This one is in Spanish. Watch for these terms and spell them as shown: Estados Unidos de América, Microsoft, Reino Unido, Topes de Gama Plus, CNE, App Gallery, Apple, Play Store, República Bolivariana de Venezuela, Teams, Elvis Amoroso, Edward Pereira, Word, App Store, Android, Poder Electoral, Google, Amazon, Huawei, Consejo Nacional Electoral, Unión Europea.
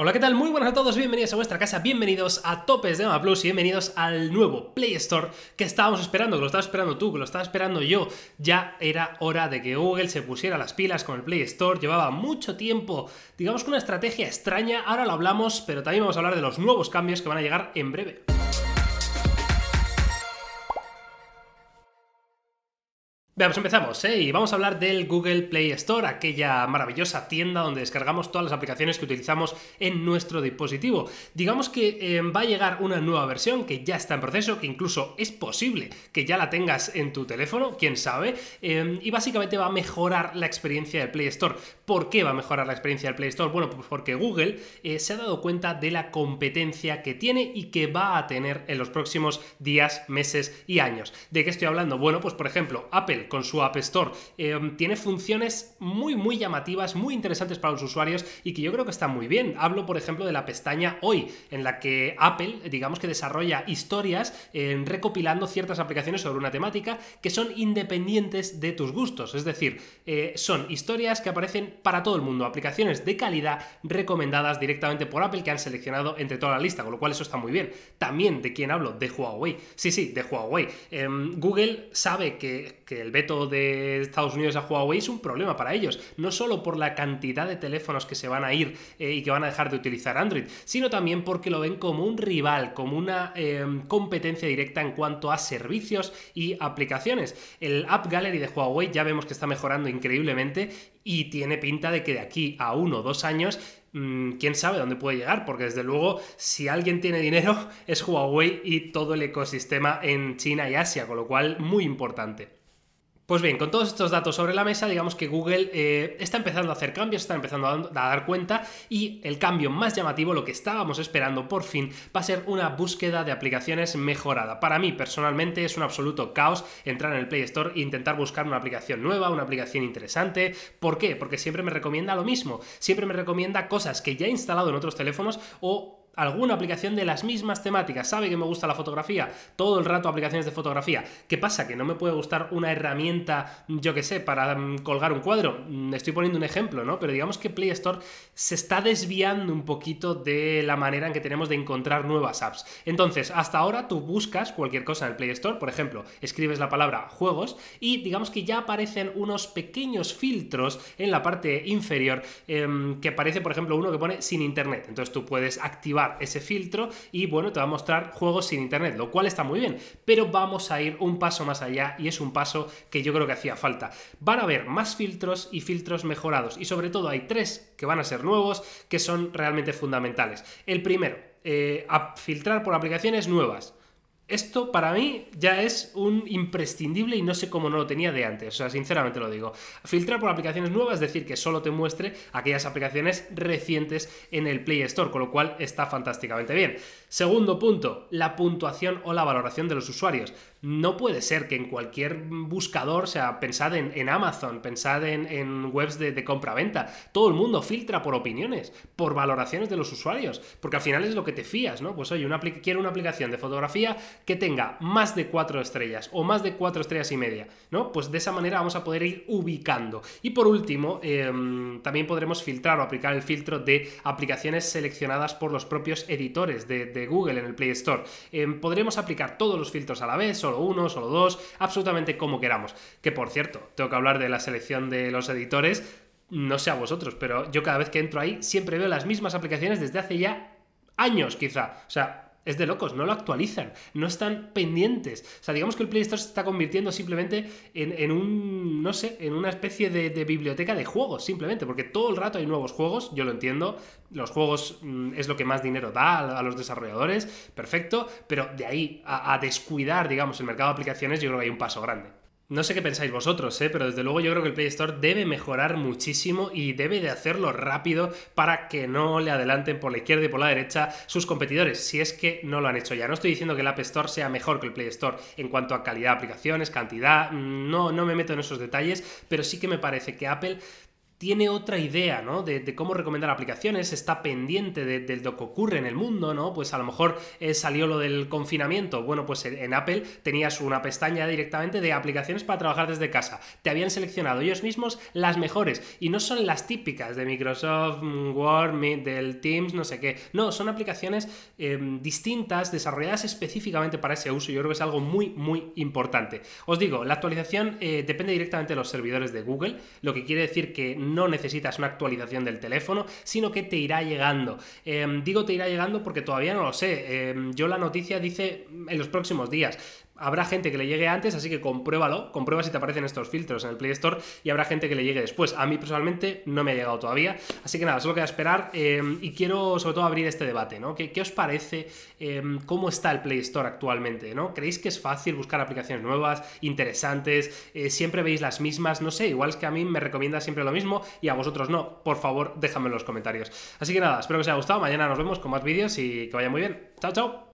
Hola, ¿qué tal? Muy buenas a todos, bienvenidos a vuestra casa, bienvenidos a Topes de Gama Plus y bienvenidos al nuevo Play Store que estábamos esperando, que lo estabas esperando tú, que lo estaba esperando yo. Ya era hora de que Google se pusiera las pilas con el Play Store, llevaba mucho tiempo, digamos que una estrategia extraña, ahora lo hablamos, pero también vamos a hablar de los nuevos cambios que van a llegar en breve. Veamos, empezamos, y vamos a hablar del Google Play Store, aquella maravillosa tienda donde descargamos todas las aplicaciones que utilizamos en nuestro dispositivo. Digamos que va a llegar una nueva versión que ya está en proceso, que incluso es posible que ya la tengas en tu teléfono, quién sabe, y básicamente va a mejorar la experiencia del Play Store. ¿Por qué va a mejorar la experiencia del Play Store? Bueno, pues porque Google se ha dado cuenta de la competencia que tiene y que va a tener en los próximos días, meses y años. ¿De qué estoy hablando? Bueno, pues por ejemplo, Apple con su App Store tiene funciones muy llamativas, muy interesantes para los usuarios y que yo creo que están muy bien. Hablo, por ejemplo, de la pestaña Hoy, en la que Apple, digamos que desarrolla historias recopilando ciertas aplicaciones sobre una temática que son independientes de tus gustos. Es decir, son historias que aparecen para todo el mundo, aplicaciones de calidad recomendadas directamente por Apple que han seleccionado entre toda la lista, con lo cual eso está muy bien. También, ¿de quién hablo? De Huawei. Sí, de Huawei. Google sabe que el veto de Estados Unidos a Huawei es un problema para ellos, no solo por la cantidad de teléfonos que se van a ir y que van a dejar de utilizar Android, sino también porque lo ven como un rival, como una competencia directa en cuanto a servicios y aplicaciones. El App Gallery de Huawei ya vemos que está mejorando increíblemente y tiene pinta de que de aquí a 1 o 2 años quién sabe dónde puede llegar, porque desde luego si alguien tiene dinero es Huawei y todo el ecosistema en China y Asia, con lo cual muy importante. Pues bien, con todos estos datos sobre la mesa, digamos que Google está empezando a hacer cambios, está empezando a dar cuenta, y el cambio más llamativo, lo que estábamos esperando por fin, va a ser una búsqueda de aplicaciones mejorada. Para mí, personalmente, es un absoluto caos entrar en el Play Store e intentar buscar una aplicación nueva, una aplicación interesante. ¿Por qué? Porque siempre me recomienda lo mismo, siempre me recomienda cosas que ya he instalado en otros teléfonos o alguna aplicación de las mismas temáticas. Sabe que me gusta la fotografía, todo el rato aplicaciones de fotografía. ¿Qué pasa? ¿Que no me puede gustar una herramienta, yo qué sé, para colgar un cuadro? Estoy poniendo un ejemplo, ¿no? Pero digamos que Play Store se está desviando un poquito de la manera en que tenemos de encontrar nuevas apps. Entonces, hasta ahora tú buscas cualquier cosa en el Play Store, por ejemplo, escribes la palabra juegos y digamos que ya aparecen unos pequeños filtros en la parte inferior que aparece, por ejemplo, uno que pone sin internet. Entonces tú puedes activar ese filtro y bueno, te va a mostrar juegos sin internet, lo cual está muy bien, pero vamos a ir un paso más allá y es un paso que yo creo que hacía falta. Van a haber más filtros y filtros mejorados, y sobre todo hay 3 que van a ser nuevos, que son realmente fundamentales. El primero, a filtrar por aplicaciones nuevas. Esto para mí ya es un imprescindible y no sé cómo no lo tenía de antes, o sea, sinceramente lo digo. Filtrar por aplicaciones nuevas, es decir, que solo te muestre aquellas aplicaciones recientes en el Play Store, con lo cual está fantásticamente bien. Segundo punto, la puntuación o la valoración de los usuarios. No puede ser que en cualquier buscador, o sea, pensad en Amazon, pensad en webs de compra-venta, todo el mundo filtra por opiniones, por valoraciones de los usuarios, porque al final es lo que te fías, ¿no? Pues oye, quiero una aplicación de fotografía que tenga más de 4 estrellas o más de 4,5 estrellas, ¿no? Pues de esa manera vamos a poder ir ubicando. Y por último, también podremos filtrar o aplicar el filtro de aplicaciones seleccionadas por los propios editores de Google en el Play Store. Podremos aplicar todos los filtros a la vez, solo uno, solo dos, absolutamente como queramos. Que por cierto, tengo que hablar de la selección de los editores, no sé a vosotros, pero yo cada vez que entro ahí siempre veo las mismas aplicaciones desde hace ya años quizá, o sea, es de locos, no lo actualizan, no están pendientes. O sea, digamos que el Play Store se está convirtiendo simplemente no sé, en una especie de biblioteca de juegos, simplemente, porque todo el rato hay nuevos juegos, yo lo entiendo, los juegos es lo que más dinero da a los desarrolladores, perfecto, pero de ahí a descuidar, digamos, el mercado de aplicaciones, yo creo que hay un paso grande. No sé qué pensáis vosotros, pero desde luego yo creo que el Play Store debe mejorar muchísimo y debe de hacerlo rápido para que no le adelanten por la izquierda y por la derecha sus competidores, si es que no lo han hecho ya. No estoy diciendo que el App Store sea mejor que el Play Store en cuanto a calidad de aplicaciones, cantidad, no me meto en esos detalles, pero sí que me parece que Apple tiene otra idea, ¿no? De cómo recomendar aplicaciones, está pendiente de lo que ocurre en el mundo, ¿no? Pues a lo mejor salió lo del confinamiento. Bueno, pues en Apple tenías una pestaña directamente de aplicaciones para trabajar desde casa. Te habían seleccionado ellos mismos las mejores y no son las típicas de Microsoft, Word, del Teams, no sé qué. No, son aplicaciones distintas, desarrolladas específicamente para ese uso. Yo creo que es algo muy, muy importante. Os digo, la actualización depende directamente de los servidores de Google, lo que quiere decir que no necesitas una actualización del teléfono, sino que te irá llegando. Digo te irá llegando porque todavía no lo sé. Yo la noticia dice en los próximos días. Habrá gente que le llegue antes, así que compruébalo, comprueba si te aparecen estos filtros en el Play Store y habrá gente que le llegue después. A mí personalmente no me ha llegado todavía, así que nada, solo queda esperar y quiero sobre todo abrir este debate, ¿no? ¿Qué os parece cómo está el Play Store actualmente, ¿no? ¿Creéis que es fácil buscar aplicaciones nuevas, interesantes? ¿Siempre veis las mismas? No sé, igual es que a mí me recomienda siempre lo mismo y a vosotros no. Por favor, déjame en los comentarios. Así que nada, espero que os haya gustado, mañana nos vemos con más vídeos y que vaya muy bien. ¡Chao, chao!